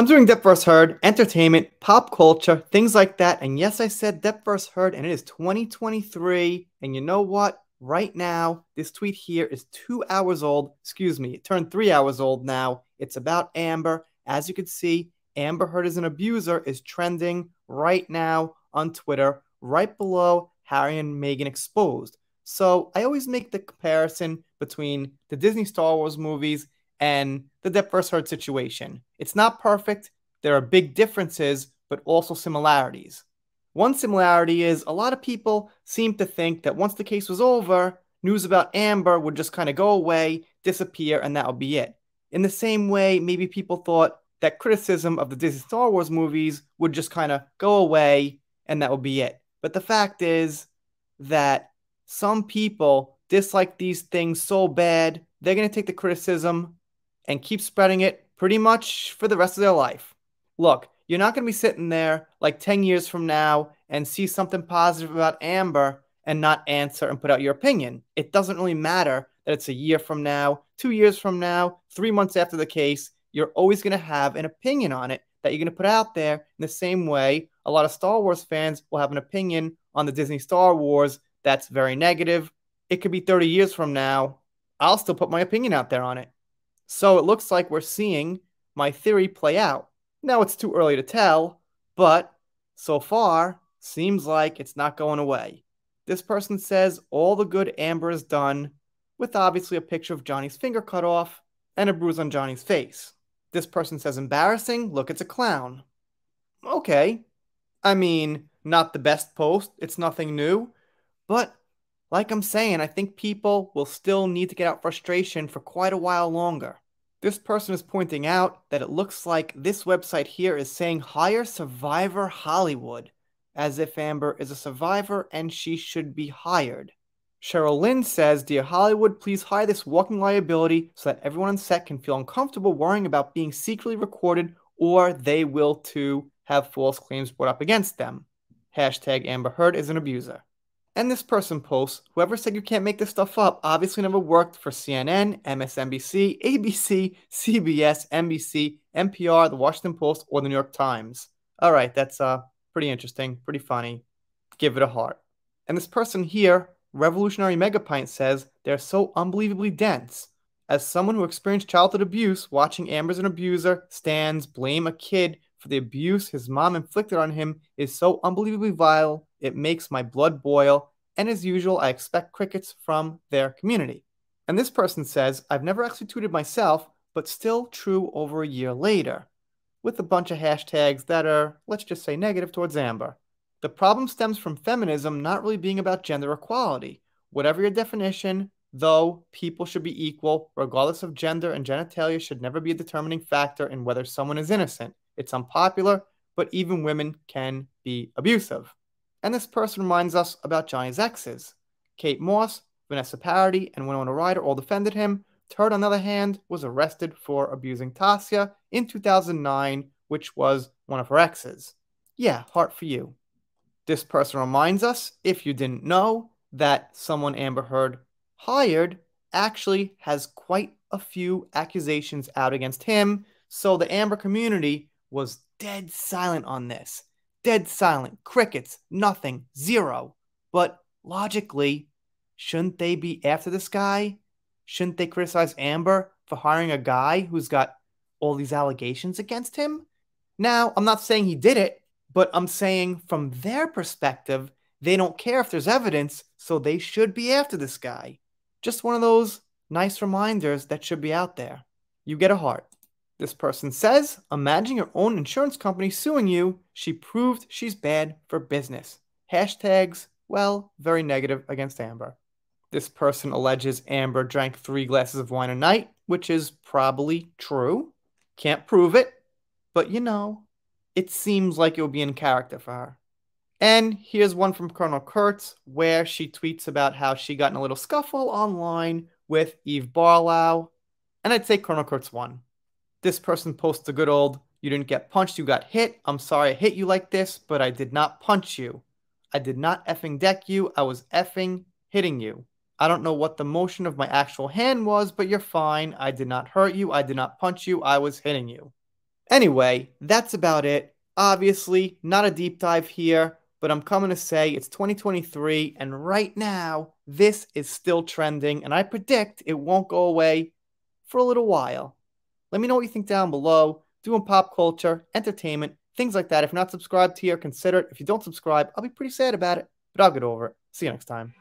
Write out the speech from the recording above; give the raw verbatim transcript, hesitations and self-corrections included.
I'm doing Depth versus. Heard, entertainment, pop culture, things like that. And yes, I said Depth versus. Heard, and it is twenty twenty-three. And you know what? Right now, this tweet here is two hours old. Excuse me, it turned three hours old now. It's about Amber. As you can see, Amber Heard is an abuser is trending right now on Twitter, right below Harry and Meghan exposed. So I always make the comparison between the Disney Star Wars movies and the Depth versus. Heard situation. It's not perfect. There are big differences, but also similarities. One similarity is a lot of people seem to think that once the case was over, news about Amber would just kind of go away, disappear, and that would be it. In the same way, maybe people thought that criticism of the Disney Star Wars movies would just kind of go away, and that would be it. But the fact is that some people dislike these things so bad, they're going to take the criticism and keep spreading it pretty much for the rest of their life. Look, you're not going to be sitting there like ten years from now and see something positive about Amber and not answer and put out your opinion. It doesn't really matter that it's a year from now, two years from now, three months after the case. You're always going to have an opinion on it that you're going to put out there. In the same way, a lot of Star Wars fans will have an opinion on the Disney Star Wars that's very negative. It could be thirty years from now. I'll still put my opinion out there on it. So it looks like we're seeing my theory play out. Now it's too early to tell, but so far, seems like it's not going away. This person says all the good Amber has done, with obviously a picture of Johnny's finger cut off and a bruise on Johnny's face. This person says embarrassing, look, it's a clown. Okay. I mean, not the best post. It's nothing new. But like I'm saying, I think people will still need to get out frustration for quite a while longer. This person is pointing out that it looks like this website here is saying hire Survivor Hollywood, as if Amber is a survivor and she should be hired. Cheryl Lynn says, dear Hollywood, please hire this walking liability so that everyone on set can feel uncomfortable worrying about being secretly recorded, or they will too have false claims brought up against them. Hashtag Amber Heard is an abuser. And this person posts, whoever said you can't make this stuff up obviously never worked for C N N, M S N B C, A B C, C B S, N B C, N P R, The Washington Post, or The New York Times. All right, that's uh, pretty interesting, pretty funny. Give it a heart. And this person here, Revolutionary Megapint, says, they're so unbelievably dense. As someone who experienced childhood abuse, watching Amber as an abuser stands blame a kid for the abuse his mom inflicted on him is so unbelievably vile, it makes my blood boil, and as usual, I expect crickets from their community. And this person says, I've never actually tweeted myself, but still true over a year later, with a bunch of hashtags that are, let's just say, negative towards Amber. The problem stems from feminism not really being about gender equality. Whatever your definition, though, people should be equal, regardless of gender, and genitalia should never be a determining factor in whether someone is innocent. It's unpopular, but even women can be abusive. And this person reminds us about Johnny's exes. Kate Moss, Vanessa Paradis, and Winona Ryder all defended him. Turd, on the other hand, was arrested for abusing Tasia in two thousand nine, which was one of her exes. Yeah, heart for you. This person reminds us, if you didn't know, that someone Amber Heard hired actually has quite a few accusations out against him. So the Amber community was dead silent on this. Dead silent, crickets, nothing, zero. But logically, shouldn't they be after this guy? Shouldn't they criticize Amber for hiring a guy who's got all these allegations against him? Now, I'm not saying he did it, but I'm saying from their perspective, they don't care if there's evidence, so they should be after this guy. Just one of those nice reminders that should be out there. You get a heart. This person says, imagine your own insurance company suing you. She proved she's bad for business. Hashtags, well, very negative against Amber. This person alleges Amber drank three glasses of wine a night, which is probably true. Can't prove it, but you know, it seems like it would be in character for her. And here's one from Colonel Kurtz, where she tweets about how she got in a little scuffle online with Eve Barlow. And I'd say Colonel Kurtz won. This person posts a good old, you didn't get punched, you got hit. I'm sorry I hit you like this, but I did not punch you. I did not effing deck you. I was effing hitting you. I don't know what the motion of my actual hand was, but you're fine. I did not hurt you. I did not punch you. I was hitting you. Anyway, that's about it. Obviously, not a deep dive here, but I'm coming to say it's twenty twenty-three, and right now, this is still trending, and I predict it won't go away for a little while. Let me know what you think down below. Doing pop culture, entertainment, things like that. If you're not subscribed here, consider it. If you don't subscribe, I'll be pretty sad about it, but I'll get over it. See you next time.